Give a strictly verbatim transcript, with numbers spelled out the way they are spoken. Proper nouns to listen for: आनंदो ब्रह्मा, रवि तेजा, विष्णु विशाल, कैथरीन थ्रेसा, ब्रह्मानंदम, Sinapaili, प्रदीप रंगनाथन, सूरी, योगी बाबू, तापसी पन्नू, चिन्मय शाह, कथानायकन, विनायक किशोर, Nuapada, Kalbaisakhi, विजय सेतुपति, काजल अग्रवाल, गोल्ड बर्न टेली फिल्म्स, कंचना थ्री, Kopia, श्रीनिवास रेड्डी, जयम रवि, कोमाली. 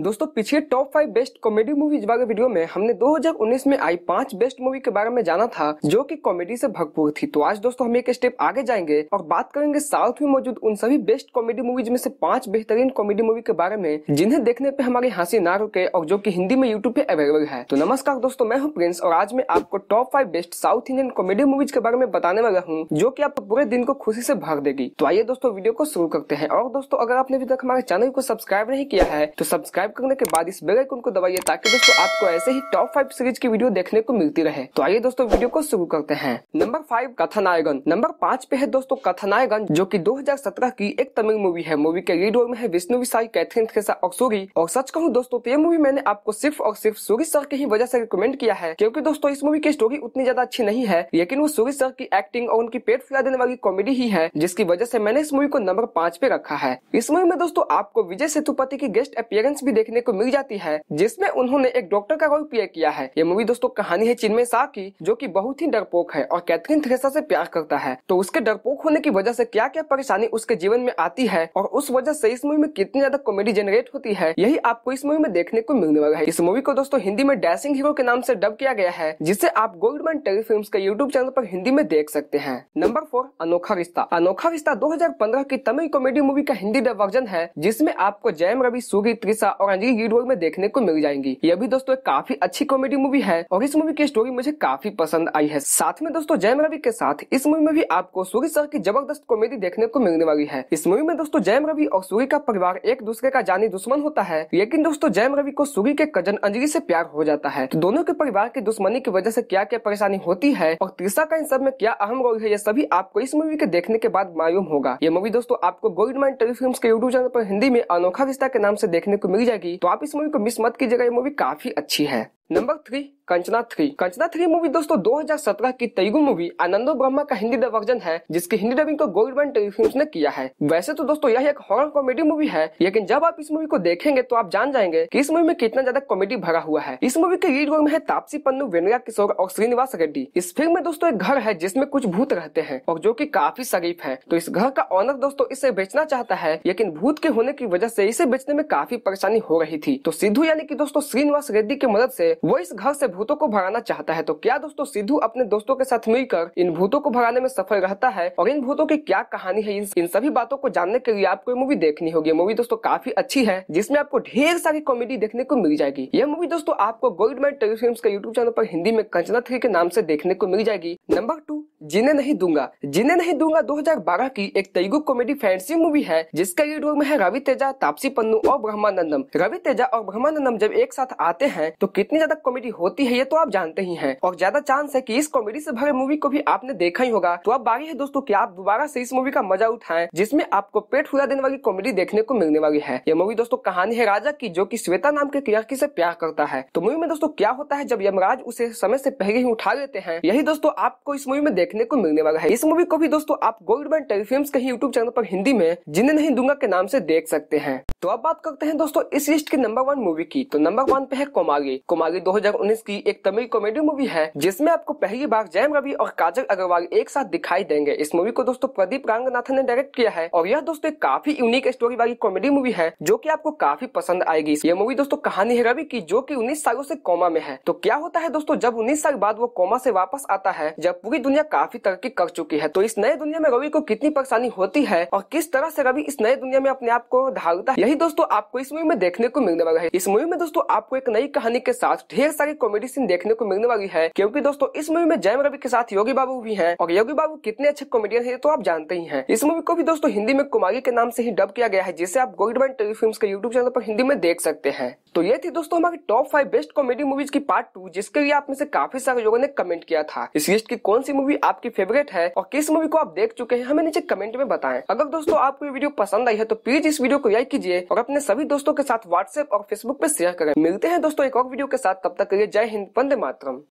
दोस्तों पिछले top five best comedy movies वाले वीडियो में हमने दो हज़ार उन्नीस में आई पांच बेस्ट मूवी के बारे में जाना था जो कि कॉमेडी से भरपूर थी। तो आज दोस्तों हम एक स्टेप आगे जाएंगे और बात करेंगे साउथ में मौजूद उन सभी बेस्ट कॉमेडी मूवीज में से पांच बेहतरीन कॉमेडी मूवी के बारे में जिन्हें देखने पे हमारी हंसी ना रुके और जो की हिंदी में यूट्यूब पे अवेलेबल है। तो नमस्कार दोस्तों, मैं हूँ प्रिंस और आज मैं आपको top five best south Indian comedy movies के बारे में बताने वाला हूँ जो की आपको पूरे दिन को खुशी से भर देगी। तो आइए दोस्तों वीडियो को शुरू करते हैं। और दोस्तों अगर आपने अभी तक हमारे चैनल को सब्सक्राइब नहीं किया है तो सब्सक्राइब करने के बाद इस बेल आइकन को दबाइए ताकि दोस्तों आपको ऐसे ही टॉप फाइव सीरीज की वीडियो देखने को मिलती रहे। तो आइए दोस्तों वीडियो को शुरू करते हैं। Number five कथानायकन। नंबर पाँच पे है दोस्तों कथानायकन जो कि दो हज़ार सत्रह की एक तमिल मूवी है। मूवी के लीड रोल में है विष्णु विशाल, कैथरीन थ्रेसा और सूरी। और सच कहूँ दोस्तों तो ये मूवी मैंने आपको सिर्फ और सिर्फ सूरी सर की ही वजह से रिकमेंड किया है क्योंकि दोस्तों इस मूवी की स्टोरी उतनी ज्यादा अच्छी नहीं है लेकिन वो सूरी सर की एक्टिंग और उनकी पेट फुला देने वाली कॉमेडी ही है जिसकी वजह से मैंने इस मूवी को नंबर पाँच पे रखा है। इस मूवी में दोस्तों आपको विजय सेतुपति की गेस्ट अपीयरेंस भी देखने को मिल जाती है जिसमें उन्होंने एक डॉक्टर का रोल प्ले किया है। ये मूवी दोस्तों कहानी है चिन्मय शाह की जो कि बहुत ही डरपोक है और कैथरीन थ्रेसा से प्यार करता है। तो उसके डरपोक होने की वजह से क्या क्या परेशानी उसके जीवन में आती है और उस वजह से इस मूवी में कितनी ज्यादा कॉमेडी जनरेट होती है यही आपको इस मूवी में देखने को मिलने वाला है। इस मूवी को दोस्तों हिंदी में डैशिंग हीरो के नाम से डब किया गया है जिसे आप गोल्ड माइंड टेली फिल्म्स के यूट्यूब चैनल पर हिंदी में देख सकते हैं। नंबर फोर अनोखा रिश्ता। अनोखा रिश्ता दो हज़ार पंद्रह की तमिल कॉमेडी मूवी का हिंदी डब वर्जन है जिसमें आपको जयम रवि, सूरी, त्रिशा और अंजलि लीड रोल में देखने को मिल जाएंगी। यह भी दोस्तों एक काफी अच्छी कॉमेडी मूवी है और इस मूवी की स्टोरी मुझे काफी पसंद आई है। साथ में दोस्तों जयम रवि के साथ इस मूवी में भी आपको सूरी सर की जबरदस्त कॉमेडी देखने को मिलने वाली है। इस मूवी में दोस्तों जयम रवि और सूरी का परिवार एक दूसरे का जानी दुश्मन होता है लेकिन दोस्तों जयम रवि को सूरी के कजन अंजलि से प्यार हो जाता है। तो दोनों के परिवार की दुश्मनी की वजह से क्या क्या परेशानी होती है और त्रिशा का इन सब में क्या अहम रोल है यह सभी आपको इस मूवी के देखने के बाद मालूम होगा। यह मूवी दोस्तों आपको गोल्ड माइंड टेली फिल्म्स के यूट्यूब चैनल पर हिंदी में अनोखा रिश्ता के नाम से देखने को मिल जाएगी। तो आप इस मूवी को मिस मत कीजिएगा, ये मूवी काफी अच्छी है। Number three कंचना थ्री। कंचना थ्री movie दोस्तों दो हज़ार सत्रह की तेलुगु मूवी आनंदो ब्रह्मा का हिंदी डब वर्जन है जिसकी हिंदी डबिंग को गोल्ड बर्न टेली फिल्म्स ने किया है। वैसे तो दोस्तों यह एक हॉरर कॉमेडी मूवी है लेकिन जब आप इस मूवी को देखेंगे तो आप जान जाएंगे कि इस मूवी में कितना ज्यादा कॉमेडी भरा हुआ है। इस मूवी के लीड रोल में है तापसी पन्नू, विनायक किशोर और श्रीनिवास रेड्डी। इस फिल्म में दोस्तों एक घर है जिसमे कुछ भूत रहते हैं और जो की काफी शरीफ है। तो इस घर का ऑनर दोस्तों इसे बेचना चाहता है लेकिन भूत के होने की वजह से इसे बेचने में काफी परेशानी हो रही थी। तो सिद्धू यानी कि दोस्तों श्रीनिवास रेड्डी की मदद से वो इस घर से भूतों को भगाना चाहता है। तो क्या दोस्तों सिद्धू अपने दोस्तों के साथ मिलकर इन भूतों को भगाने में सफल रहता है और इन भूतों की क्या कहानी है इन सभी बातों को जानने के लिए आपको मूवी देखनी होगी। मूवी दोस्तों काफी अच्छी है जिसमें आपको ढेर सारी कॉमेडी देखने को मिल जाएगी। यह मूवी दोस्तों आपको गोल्ड मैन टेली फिल्म्स के यूट्यूब चैनल पर हिंदी में कंचना थ्री के नाम से देखने को मिल जाएगी। नंबर टू जीने नहीं दूंगा। जीने नहीं दूंगा दो हज़ार बारह की एक तेलुगु कॉमेडी फैंटेसी मूवी है जिसका लीड रोल में है रवि तेजा, तापसी पन्नू और ब्रह्मानंदम। रवि तेजा और ब्रह्मानंदम जब एक साथ आते हैं तो कितनी ज्यादा कॉमेडी होती है ये तो आप जानते ही हैं और ज्यादा चांस है कि इस कॉमेडी से भरे मूवी को भी आपने देखा ही होगा। तो अब बारी है दोस्तों कि आप दोबारा से इस मूवी का मजा उठाएं जिसमें आपको पेट फुला देने वाली कॉमेडी देखने को मिलने वाली है। यह मूवी दोस्तों कहानी है राजा की जो कि श्वेता नाम के लड़की से प्यार करता है। तो मूवी में दोस्तों क्या होता है जब यमराज उसे समय से पहले ही उठा लेते हैं यही दोस्तों आपको इस मूवी में देखने को मिलने वाला है। इस मूवी को भी दोस्तों आप गोल्ड मैन टेली फिल्म्स के यूट्यूब चैनल पर हिंदी में जिन्हें नहीं दूंगा के नाम से देख सकते हैं। तो अब बात करते हैं दोस्तों इस लिस्ट की नंबर वन मूवी की। तो नंबर वन पे है कोमाली। कोमाली दो हज़ार उन्नीस की एक तमिल कॉमेडी मूवी है जिसमें आपको पहली बार जयम रवि और काजल अग्रवाल एक साथ दिखाई देंगे। इस मूवी को दोस्तों प्रदीप रंगनाथन ने डायरेक्ट किया है और यह दोस्तों एक काफी यूनिक स्टोरी वाली कॉमेडी मूवी है जो कि आपको काफी पसंद आएगी। यह मूवी दोस्तों कहानी है रवि की जो कि उन्नीस सालों से कोमा में है। तो क्या होता है दोस्तों जब उन्नीस साल बाद वो कोमा से वापस आता है जब पूरी दुनिया काफी तरक्की कर चुकी है तो इस नए दुनिया में रवि को कितनी परेशानी होती है और किस तरह से रवि इस नए दुनिया में अपने आप को ढालता है यही दोस्तों आपको इस मूवी में देखने को मिलने वाला है। इस मूवी में दोस्तों आपको एक नई कहानी के साथ ढेर सारी कॉमेडी सीन देखने को मिलने वाली है क्योंकि दोस्तों इस मूवी में जयम रवि के साथ योगी बाबू भी हैं और योगी बाबू कितने अच्छे कॉमेडियन हैं तो आप जानते ही हैं। इस मूवी को भी दोस्तों हिंदी में कुमारी के नाम से ही डब किया गया है जिसे आप गोल्ड बर्न टेली फिल्म्स के यूट्यूब चैनल पर हिंदी में देख सकते हैं। तो ये थी दोस्तों हमारी top five best comedy movies की पार्ट टू जिसके लिए आप में से काफी सारे लोगों ने कमेंट किया था। इस लिस्ट की कौन सी मूवी आपकी फेवरेट है और किस मूवी को आप देख चुके हैं हमें नीचे कमेंट में बताएं। अगर दोस्तों आपको ये वीडियो पसंद आई है तो प्लीज इस वीडियो को लाइक कीजिए और अपने सभी दोस्तों के साथ व्हाट्सएप और फेसबुक पे शेयर करें। मिलते हैं दोस्तों एक और वीडियो के साथ, तब तक के लिए जय हिंद, वंदे मातरम।